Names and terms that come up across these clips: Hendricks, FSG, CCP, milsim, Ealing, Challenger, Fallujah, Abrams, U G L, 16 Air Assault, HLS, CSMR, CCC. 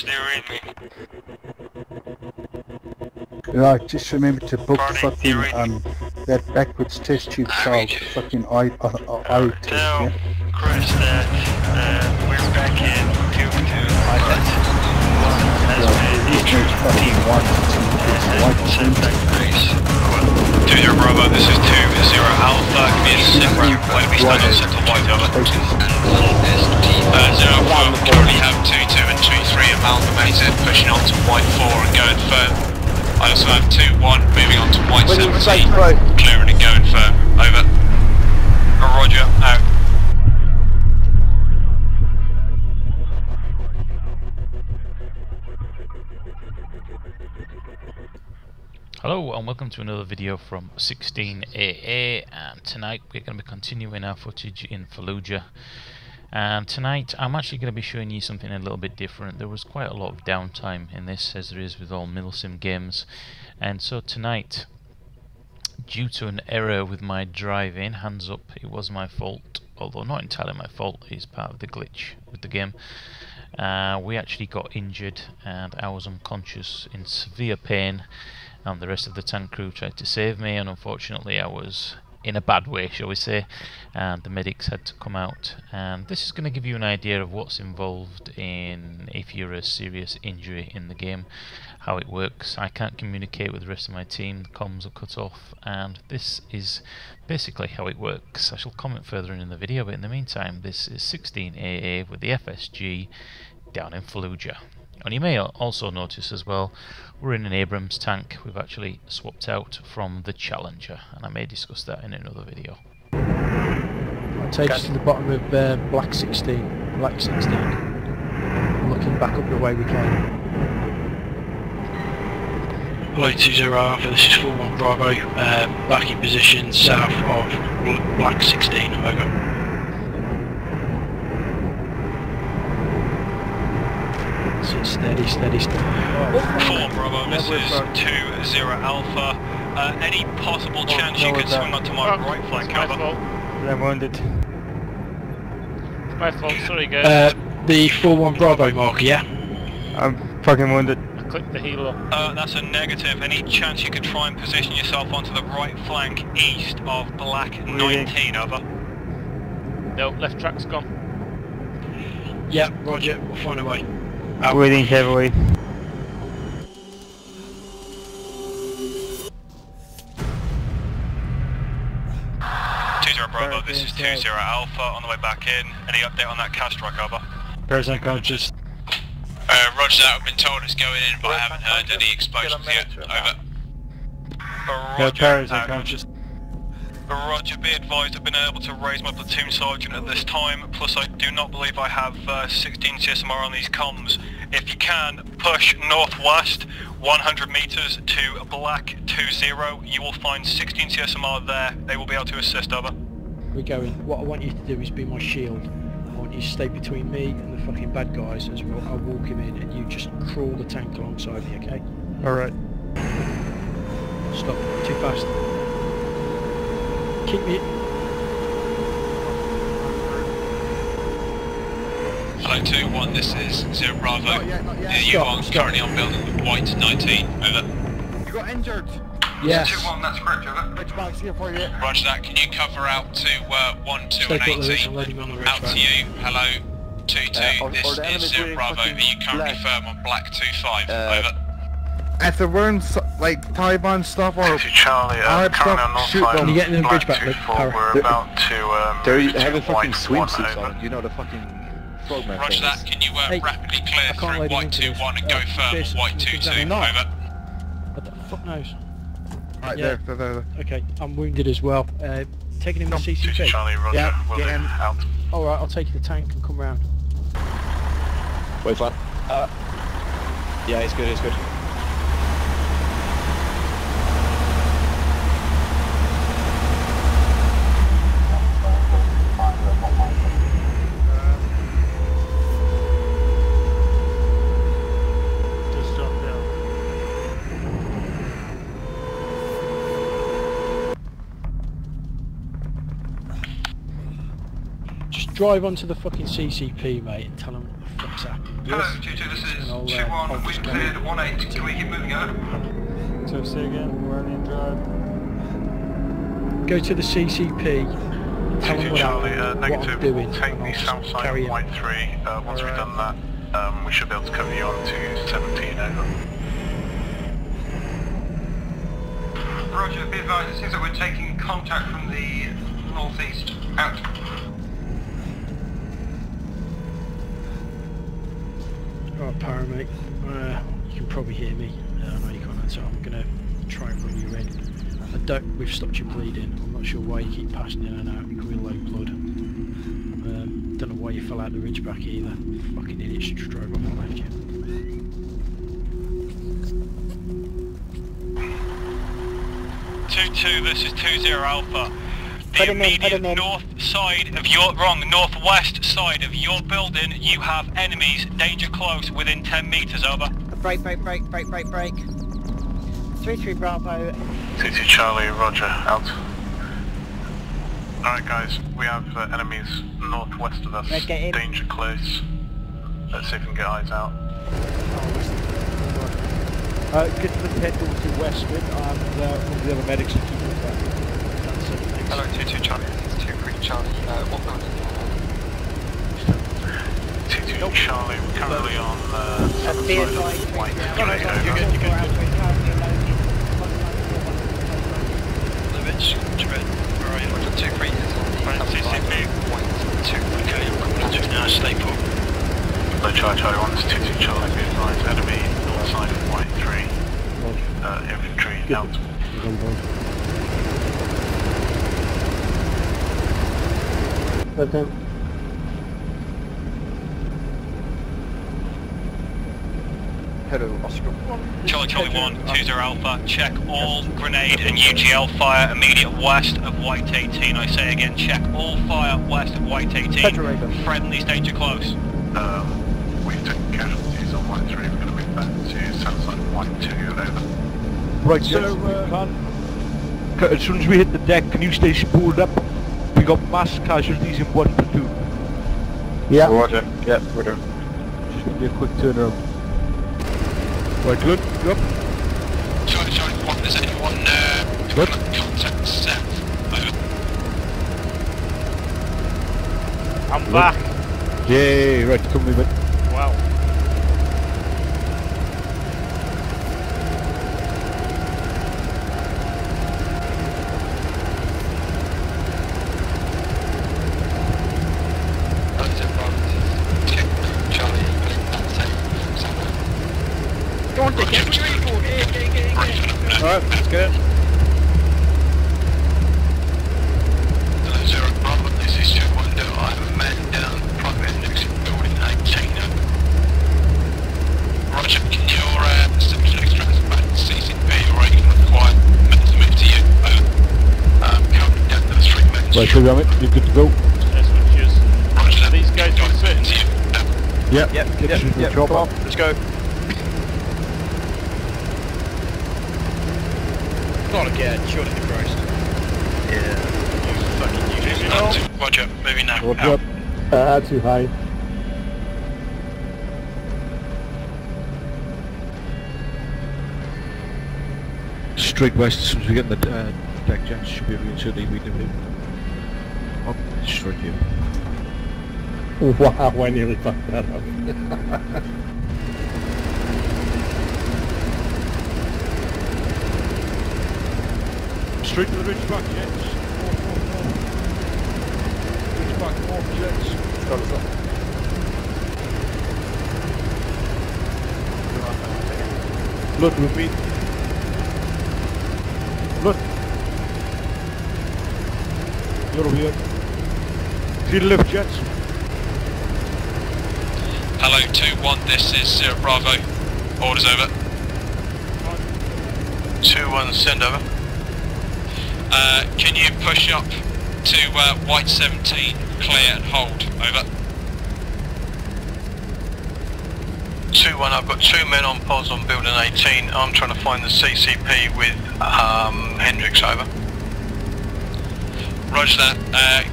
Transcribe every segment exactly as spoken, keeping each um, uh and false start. Brewers, do you read me? Right, just remember to book Barney, fucking um that backwards test tube child fucking eye uh, uh, eye test. Now, yeah? Chris, uh, uh, we're back in tube two. I think that's one. two zero Bravo, this is two zero Alpha, community six, right, we'll be stunned on Central White, over. Uh, zero one, we currently have two two and two three amalgamated, pushing on to White four and going firm. I also have two one, moving on to White seventeen, clearing and going firm, over. Roger, out. Hello and welcome to another video from sixteen A A, and tonight we're going to be continuing our footage in Fallujah. And tonight I'm actually going to be showing you something a little bit different. There was quite a lot of downtime in this, as there is with all milsim games, and so tonight, due to an error with my driving, hands up, it was my fault, although not entirely my fault, it's part of the glitch with the game. Uh, we actually got injured and I was unconscious in severe pain, and the rest of the tank crew tried to save me, and unfortunately I was in a bad way, shall we say, and the medics had to come out. And this is going to give you an idea of what's involved in if you're a serious injury in the game, how it works. I can't communicate with the rest of my team, the comms are cut off, and this is basically how it works. I shall comment further in the video, but in the meantime, this is sixteen A A with the F S G down in Fallujah. And you may also notice as well, we're in an Abrams tank. We've actually swapped out from the Challenger, and I may discuss that in another video. It takes us to the bottom of uh, Black sixteen, Black sixteen, looking back up the way we came. Hello two zero Alpha, this is four one Bravo, uh, back in position south of Black sixteen, over. Steady, steady, steady. four Bravo, this is two zero Alpha. Uh, any possible chance you could swing onto my right flank cover? I'm wounded. It's my fault, sorry guys. Uh, the four one Bravo marker, yeah? I'm fucking wounded. I clicked the healer. Uh, that's a negative. Any chance you could try and position yourself onto the right flank east of Black nineteen, over? No, left track's gone. Yeah, roger, we'll find a way. I'm waiting heavily. two zero Bravo, this is two zero Alpha on the way back in. Any update on that cast rock, over? Paris unconscious. Uh, roger that, I've been told it's going in, but I haven't heard any explosions yet. Over. Roger, Paris unconscious. Roger, be advised, I've been able to raise my platoon sergeant at this time, plus I do not believe I have uh, sixteen C S M R on these comms. If you can, push northwest one hundred metres to Black two zero, you will find sixteen C S M R there, they will be able to assist, over. We're going. What I want you to do is be my shield. I want you to stay between me and the fucking bad guys as well. I'll walk him in and you just crawl the tank alongside me, okay? Alright. Stop, too fast. Keep me. Hello two one, this is zero Bravo. Not yet, not yet. You stop, are stop. Currently on building White nineteen, over. You got injured? Yes. two one, that's correct, over. Ridgeback's here for you. Roger that, can you cover out to uh, one, two and eighteen? Out to you, hello two two, uh, this or, or is zero Bravo. Are you currently left. Firm on Black two five, uh, over? If there weren't like Taliban stuff or Charlie, uh, Arab stuff, shoot them. You're getting in the bridge back, mate. We're about to, um, they're having fucking swimsuits on, you know, the fucking frogman. Roger that, can you uh, hey, rapidly clear through White two one and go uh, firm on White two two, over? What the fuck knows? Right, yeah. there, there, there, there. Okay, I'm wounded as well. Uh, taking him to C C P? Charlie, Roger, yeah, we'll get him out. Alright, I'll take the tank and come round. Wait for that. Uh, yeah, it's good, it's good. drive onto the fucking C C P, mate, and tell them what the fuck's happened. Yes. Hello, two two, this is two one, we've cleared one eight, can we keep moving over? So say again, we're only in drive. Go to the C C P. Tell them what, Charlie, uh, what I'm doing. We'll take the south side of White three. Uh, once right. we've done that, um, we should be able to cover you on to seventeen, over. Roger, be advised, it seems like we're taking contact from the northeast. Out. Alright, paramedic. Uh, you can probably hear me. I uh, know you can't, so I'm going to try and run you in. I don't, we've stopped you bleeding. I'm not sure why you keep passing in and out. You're in low blood. Um, don't know why you fell out the ridge back either. Fucking idiots just drove off and left you. two two, this is two zero Alpha. The immediate north side of your, wrong, northwest side of your building, you have enemies, danger close, within ten metres, over. Break, break, break, break, break, break. three three Bravo. two two Charlie, Roger, out. Alright guys, we have uh, enemies northwest of us, danger close. Let's see if we can get eyes out. Uh, get the pedal to westward and uh, one of the other medics will keep it there. That's it, thanks. Hello two two Charlie, this is two three Charlie, uh, what building? two two nope. Charlie, we're currently on uh, southern side of White. No, no, no, you're good, you're good. Two three is on the C C P. One two. Okay, I'm coming to now. Stay put. Low charge high one. Two two Charlie. Be advised. Enemy north side of White three. Uh, infantry out. Okay. Hello, Oscar. Charlie Charlie one two zero Alpha. Check all grenade and U G L fire immediate west of White eighteen. I say again, check all fire west of White eighteen. Friendly's danger close. Um, we've taken casualties on White three. We're going to move back to south side of White two and over. Right, so uh, as soon as we hit the deck, can you stay spooled up? We got mass casualties in one platoon. Yeah. Roger. Yeah. Roger. Just going to be a quick turnaround. Right, good, yep. Charlie, Charlie, what is anyone, uh, good. Contact south, over. I'm good. Back! Yay, right, come with me. Wow. Alright, let's go. Hello, Zero Bravo, this is two one down. I have a man down, private next building eighteen. Roger, can your uh, subject extract back to C C P or even require men to move to you? Over. Um, coming down those three men. Right, so Ramit, you're good to go. Yes, we're Roger, these guys are certain to you. Yep, yep, yep, yep, yep. Come on, let's go. Not again, surely to Christ. Yeah. Fucking useless. Roger, moving now. Roger. Uh, too high. Straight west, as soon as we get in the uh, deck jets, should be able to leave it. Up, straight here. Wow, I nearly fucked that up. Straight to the ridge back, jets. Ridge back, north, jets. Got it up. Look, repeat. Look. You're over here. To the left, jets. Hello, two one, this is uh, Bravo. Orders over. two one, send over. Uh, can you push up to uh, White seventeen, clear and hold, over. two one, I've got two men on pods on building eighteen, I'm trying to find the C C P with um, Hendricks, over. Roger that. Uh,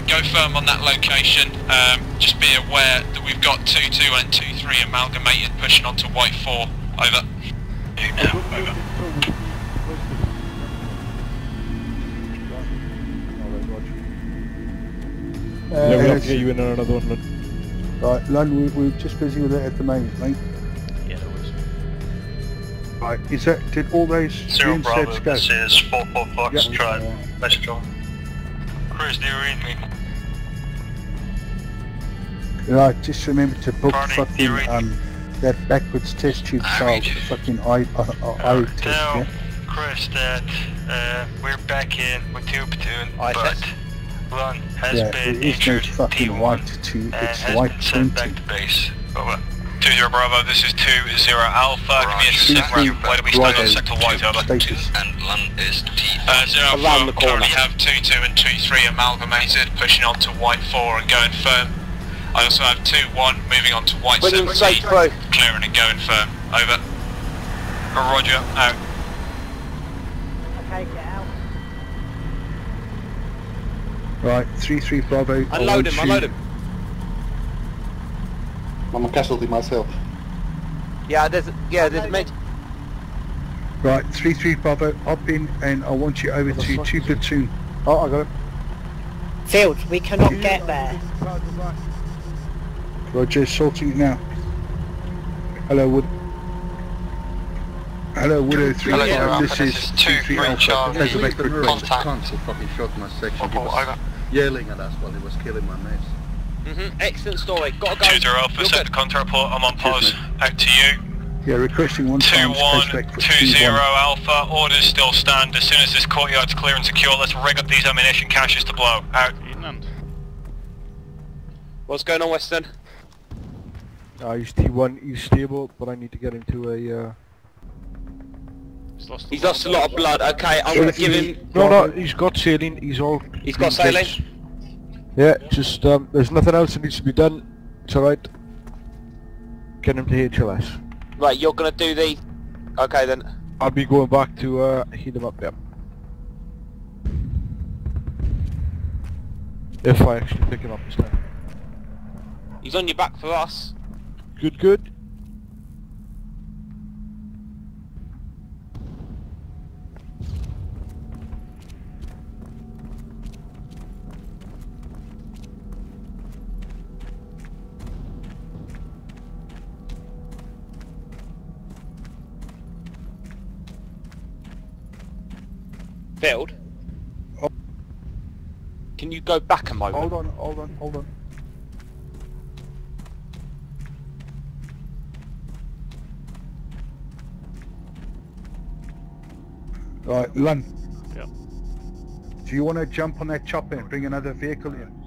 yeah, go firm on that location. Um, just be aware that we've got two two and two three amalgamated pushing onto White four. Over. Now, over. Uh, yeah, we have to get you in on another one, Lund. Right, Lund, we, we're just busy with it at the moment, mate. Yeah, no worries. Right, is that, did all those Zero Bravo, go? This is four four Fox, yep. Try and let's go. Cruise near Ealing. Right, just remember to book Party fucking um, that backwards test tube child, fucking eye, eye, eye uh, test, now, yeah? Chris, that uh, we're back in with two platoon, I but Lund has yeah, been injured, no T one, white to, and it's has white been sent back to base. Over. two zero Bravo, this is two zero Alpha, right. Community set round, why do we stand on sector white, over? And Lund is T four. Uh, zero Bravo, currently have two two and two three amalgamated, pushing on to white four and going firm. I also have two one, moving on to white seventeen, clearing and going firm, over. Roger, out. Okay, get out. Right, three three Bravo. Unload him, unload him. I'm a casualty myself. Yeah, there's yeah, there's mate. Right, three three Bravo, up in, and I want you over to two platoon. Oh, I got it. Field, we cannot you get there. Roger, sorting it now. Hello, Wood. Hello, Widow three five. Yeah, this is two three Alpha. There's a backward contact. Cunts have fucking shot my section. He was yelling at us while he was killing my mates. Mm-hmm. Excellent story. Got to go. two zero Alpha, set the contact report. I'm on pause. Out to you. Yeah, requesting one. two one, two zero Alpha. Orders still stand. As soon as this courtyard's clear and secure, let's rig up these ammunition caches to blow. Out. What's going on, Weston? Uh, he's T one. He's stable, but I need to get him to a. Uh... He's lost. He's lost a lot of blood. Okay, I'm gonna give him. No, no. He's got saline. He's all. He's got saline. Yeah, just, um, there's nothing else that needs to be done, it's alright. Get him to H L S. Right, you're gonna do the... Okay then. I'll be going back to, uh, heat him up there. If I actually pick him up this time. He's on your back for us. Good, good. Field, oh. Can you go back a moment? Hold on, hold on, hold on. Right, Lund. Yeah. Do you want to jump on that chopper and bring another vehicle in?